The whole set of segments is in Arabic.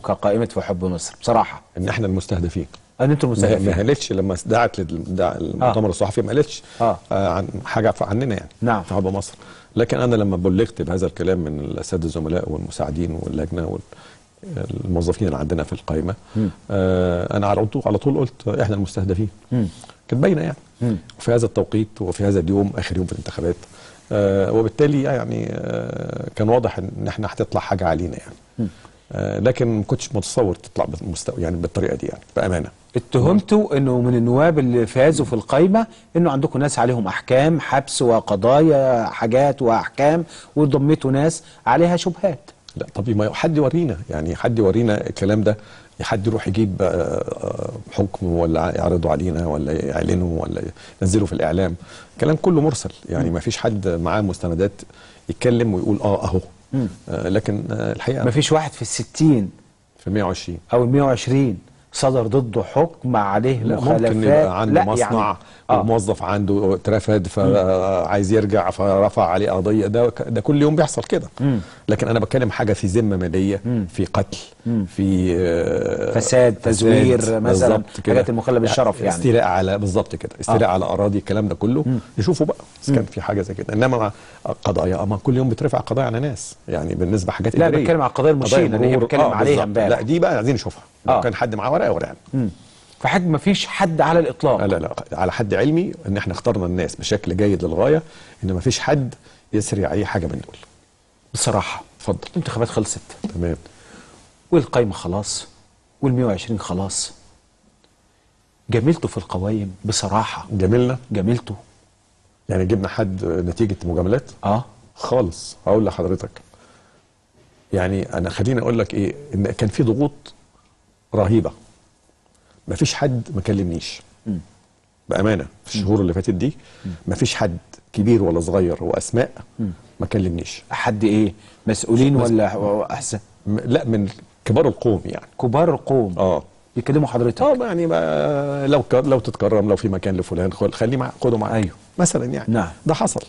كقائمة في حب مصر بصراحة ان احنا المستهدفين. ان انتم المستهدفين. ما قالتش لما دعت للمؤتمر الصحفي ما قالتش عن حاجة عننا يعني. نعم. في حب مصر. لكن انا لما بلغت بهذا الكلام من السادة الزملاء والمساعدين واللجنة والموظفين اللي عندنا في القائمة، انا على طول قلت احنا المستهدفين. كانت باينة يعني. وفي هذا التوقيت وفي هذا اليوم اخر يوم في الانتخابات، وبالتالي يعني كان واضح ان احنا هتطلع حاجة علينا يعني. لكن ما كنتش متصور تطلع بالمستوى يعني بالطريقه دي يعني بامانه. اتهمتوا انه من النواب اللي فازوا في القايمه انه عندكم ناس عليهم احكام حبس وقضايا حاجات واحكام، وضميتوا ناس عليها شبهات. لا طب ما حد يورينا يعني، حد يورينا الكلام ده، حد يروح يجيب حكم ولا يعرضوا علينا ولا يعلنوا ولا ينزلوا في الاعلام، الكلام كله مرسل يعني، ما فيش حد معاه مستندات يتكلم ويقول اهو. لكن الحقيقه مفيش واحد في الستين في ال120 او ال120 صدر ضده حكم عليه مخالفات. ممكن يبقى عنده مصنع يعني موظف عنده اترفد فعايز يرجع فرفع عليه قضيه، ده كل يوم بيحصل كده. لكن انا بتكلم حاجه في ذمه ماليه، في قتل، في فساد، تزوير مثلا، حاجات المخالفه بالشرف يعني، استيلاء على بالظبط كده، استيلاء على اراضي، الكلام ده كله يشوفوا بقى اذا كان في حاجه زي كده. انما قضايا اما كل يوم بترفع قضايا على ناس يعني بالنسبه حاجات اداريه. لا بتكلم على القضايا المشينه اللي هي بتكلم عليها امبارح، لا دي بقى عايزين نشوفها لو كان حد معاه ورقه ورقه. فحد ما فيش حد على الاطلاق. لا على حد علمي ان احنا اخترنا الناس بشكل جيد للغايه، ان ما فيش حد يسري اي حاجه من دول بصراحه. اتفضل. الانتخابات خلصت تمام، والقايمه خلاص، وال120 خلاص. جميلته في القوايم بصراحه. جميلته يعني جبنا حد نتيجه مجاملات خالص. هقول لحضرتك يعني، انا خليني اقول لك ايه، ان كان في ضغوط رهيبه، مفيش حد ما كلمنيش بامانه في الشهور اللي فاتت دي. مفيش حد كبير ولا صغير واسماء ما كلمنيش. حد ايه، مسؤولين ولا احسن؟ لا، من كبار القوم يعني. كبار القوم بيكلموا حضرتك يعني، ما لو تتكرم، لو في مكان لفلان خليه معاه، خده معاه. ايوه مثلا يعني. نعم. ده حصل.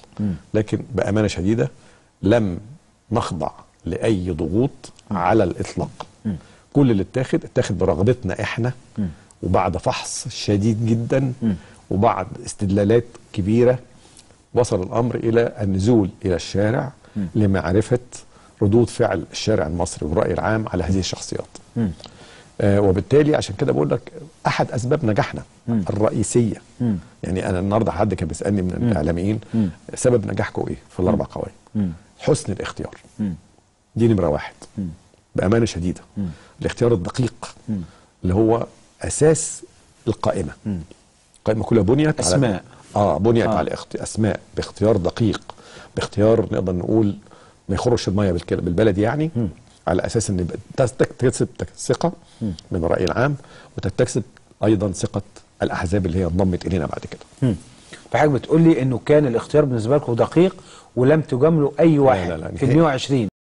لكن بامانه شديده لم نخضع لاي ضغوط على الاطلاق. كل اللي اتاخد برغبتنا احنا، وبعد فحص شديد جدا، وبعد استدلالات كبيرة. وصل الأمر إلى النزول إلى الشارع لمعرفة ردود فعل الشارع المصري والرأي العام على هذه الشخصيات. وبالتالي عشان كده بقول لك أحد أسباب نجاحنا الرئيسية يعني. أنا النهاردة حد كان بيسألني من الإعلاميين سبب نجاحكم إيه في الأربع قوائم؟ حسن الاختيار. دي نمرة واحد بأمانة شديدة. الاختيار الدقيق اللي هو اساس القائمه. القائمه كلها بنيت اسماء على بنيت على اسماء باختيار دقيق، باختيار نقدر نقول ما يخرجش الميه بالبلد يعني. على اساس ان تكسب ثقه من الراي العام، وتكسب ايضا ثقه الاحزاب اللي هي انضمت الينا بعد كده. فحضرتك بتقول لي انه كان الاختيار بالنسبه لكم دقيق ولم تجاملوا اي واحد. لا في ال120